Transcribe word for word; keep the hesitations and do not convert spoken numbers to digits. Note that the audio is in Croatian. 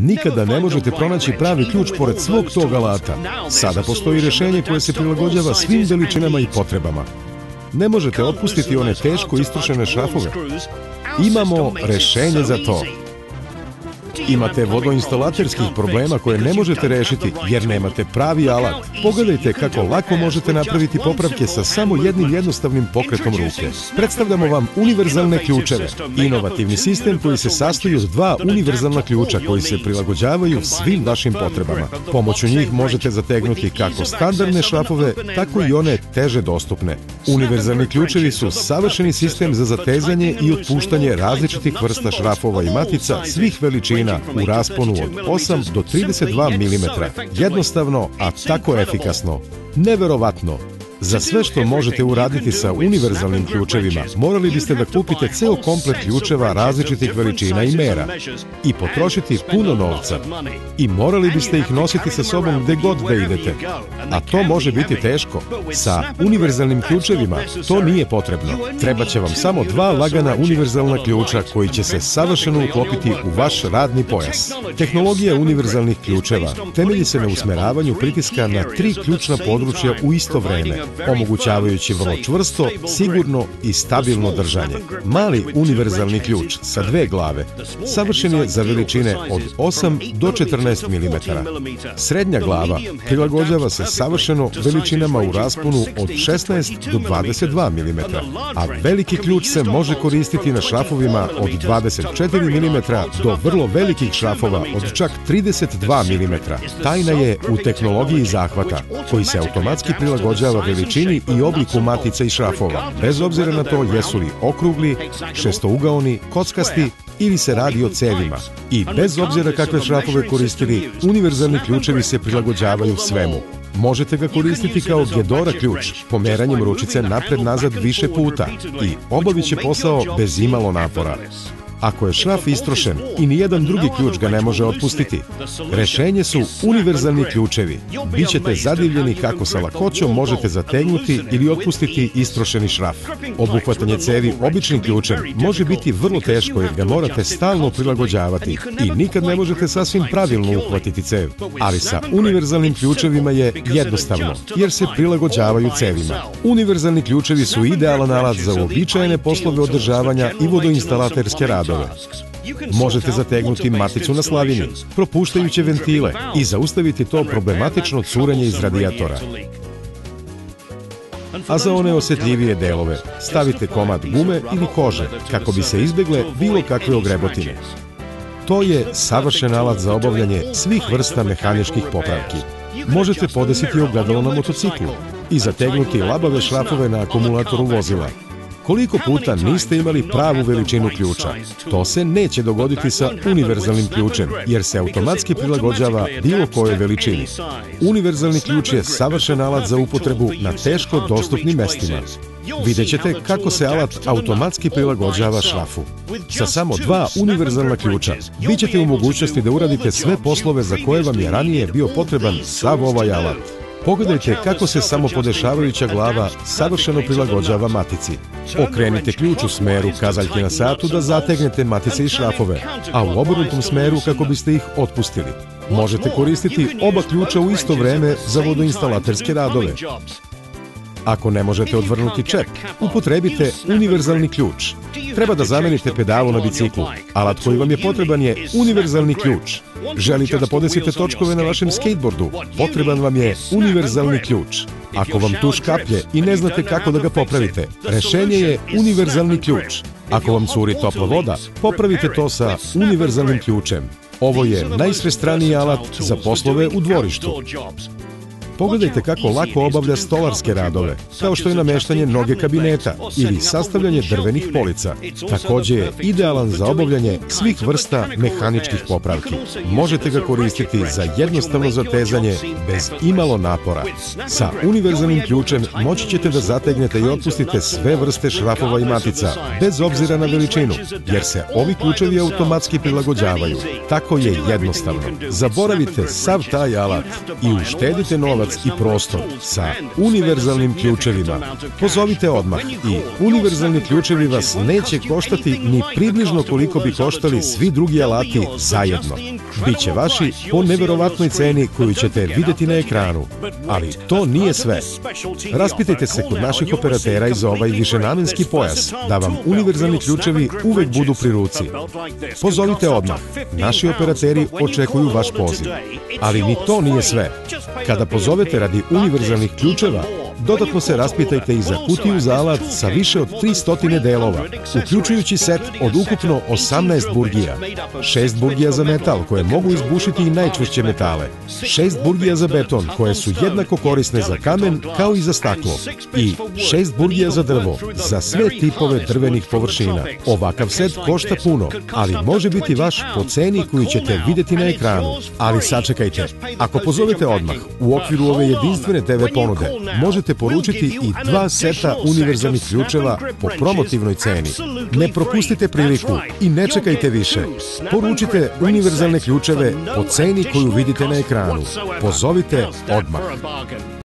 Nikada ne možete pronaći pravi ključ pored svog tog alata. Sada postoji rješenje koje se prilagođava svim veličinama i potrebama. Ne možete otpustiti one teško istrošene šrafove. Imamo rješenje za to. Imate vodoinstalaterskih problema koje ne možete rešiti jer nemate pravi alat. Pogledajte kako lako možete napraviti popravke sa samo jednim jednostavnim pokretom ruke. Predstavljamo vam univerzalne ključeve. Inovativni sistem koji se sastoji od dva univerzalna ključa koji se prilagođavaju svim vašim potrebama. Pomoću njih možete zategnuti kako standardne šrafove, tako i one teže dostupne. Univerzalni ključevi su savršeni sistem za zatezanje i otpuštanje različitih vrsta šrafova i matica svih veličina u rasponu od osam do trideset dva milimetra. Jednostavno, a tako efikasno. Neverovatno! Za sve što možete uraditi sa univerzalnim ključevima, morali biste da kupite ceo komplet ključeva različitih veličina i mera i potrošiti puno novca. I morali biste ih nositi sa sobom gde god da idete. A to može biti teško. Sa univerzalnim ključevima to nije potrebno. Trebaće vam samo dva lagana univerzalna ključa koji će se savršeno uklopiti u vaš radni pojas. Tehnologija univerzalnih ključeva temelji se na usmeravanju pritiska na tri ključna područja u isto vreme, omogućavajući vrlo čvrsto, sigurno i stabilno držanje. Mali univerzalni ključ sa dve glave savršen je za veličine od osam do četrnaest milimetara. Srednja glava prilagođava se savršeno veličinama u rasponu od šesnaest do dvadeset dva milimetra, a veliki ključ se može koristiti na šrafovima od dvadeset četiri milimetra do vrlo velikih šrafova od čak trideset dva milimetra. Tajna je u tehnologiji zahvata, koji se automatski prilagođava veličini i obliku matica i šrafova, bez obzira na to jesu li okrugli, šestougaoni, kockasti ili se radi o cevima. I bez obzira kakve šrafove koristili, univerzalni ključevi se prilagođavaju svemu. Možete ga koristiti kao Gedora ključ, pomeranjem ručice napred-nazad više puta i obavit će posao bez imalo napora. Ako je šraf istrošen i nijedan drugi ključ ga ne može otpustiti, rešenje su univerzalni ključevi. Bićete zadivljeni kako sa lakoćom možete zategnuti ili otpustiti istrošeni šraf. Obuhvatanje cevi običnim ključem može biti vrlo teško jer ga morate stalno prilagođavati i nikad ne možete sasvim pravilno uhvatiti cev. Ali sa univerzalnim ključevima je jednostavno jer se prilagođavaju cevima. Univerzalni ključevi su idealan alat za uobičajene poslove održavanja i vodoinstalaterske radove. Možete zategnuti maticu na slavini, propuštajući ventile i zaustaviti to problematično curenje iz radijatora. A za one osjetljivije delove stavite komad gume ili kože kako bi se izbegle bilo kakve ogrebotine. To je savršen alat za obavljanje svih vrsta mehaničkih popravki. Možete podesiti ogledalo na motociklu i zategnuti labave šrafove na akumulatoru vozila. Koliko puta niste imali pravu veličinu ključa? To se neće dogoditi sa univerzalnim ključem, jer se automatski prilagođava bilo kojoj veličini. Univerzalni ključ je savršen alat za upotrebu na teško dostupnim mestima. Vidjet ćete kako se alat automatski prilagođava šrafu. Sa samo dva univerzalna ključa bit ćete u mogućnosti da uradite sve poslove za koje vam je ranije bio potreban sav ovaj alat. Pogledajte kako se samopodešavajuća glava savršeno prilagođava matici. Okrenite ključ u smeru kazaljke na satu da zategnete matice i šrafove, a u obrnutom smeru kako biste ih otpustili. Možete koristiti oba ključa u isto vreme za vodoinstalaterske radove. Ako ne možete odvrnuti čep, upotrebite univerzalni ključ. Treba da zamenite pedalu na biciklu. Alat koji vam je potreban je univerzalni ključ. Želite da podesite točkove na vašem skateboardu? Potreban vam je univerzalni ključ. Ako vam tuš kaplje i ne znate kako da ga popravite, rešenje je univerzalni ključ. Ako vam curi topla voda, popravite to sa univerzalnim ključem. Ovo je najsvestraniji alat za poslove u dvorištu. Pogledajte kako lako obavlja stolarske radove, kao što je nameštanje noge kabineta ili sastavljanje drvenih polica. Također je idealan za obavljanje svih vrsta mehaničkih popravki. Možete ga koristiti za jednostavno zatezanje bez imalo napora. Sa univerzalnim ključem moći ćete da zategnete i otpustite sve vrste šrafova i matica, bez obzira na veličinu, jer se ovi ključevi automatski prilagođavaju. Tako je jednostavno. Zaboravite sav taj alat i uštedite novac hrvatski prostor sa univerzalnim ključevima. Pozovite odmah i univerzalni ključevi vas neće koštati ni približno koliko bi koštali svi drugi alati zajedno. Biće vaši po neverovatnoj ceni koju ćete videti na ekranu. Ali to nije sve. Raspitajte se kod naših operatera i za ovaj višenamenski pojas, da vam univerzalni ključevi uvek budu pri ruci. Pozovite odmah. Naši operateri očekuju vaš poziv. Ali ni to nije sve. Kada pozovete radi univerzalnih ključeva, dodatno se raspitajte i za kutiju za alat sa više od tristo delova, uključujući set od ukupno osamnaest burgija, šest burgija za metal koje mogu izbušiti i najčvršće metale, šest burgija za beton koje su jednako korisne za kamen kao i za staklo i šest burgija za drvo, za sve tipove drvenih površina. Ovakav set košta puno, ali može biti vaš po ceni koju ćete videti na ekranu. Ali sačekajte, ako pozovete odmah, u okviru ove jedinstvene te ve ponude, možete poručiti i dva seta univerzalnih ključeva po promotivnoj ceni. Ne propustite priliku i ne čekajte više. Poručite univerzalne ključeve po ceni koju vidite na ekranu. Pozovite odmah.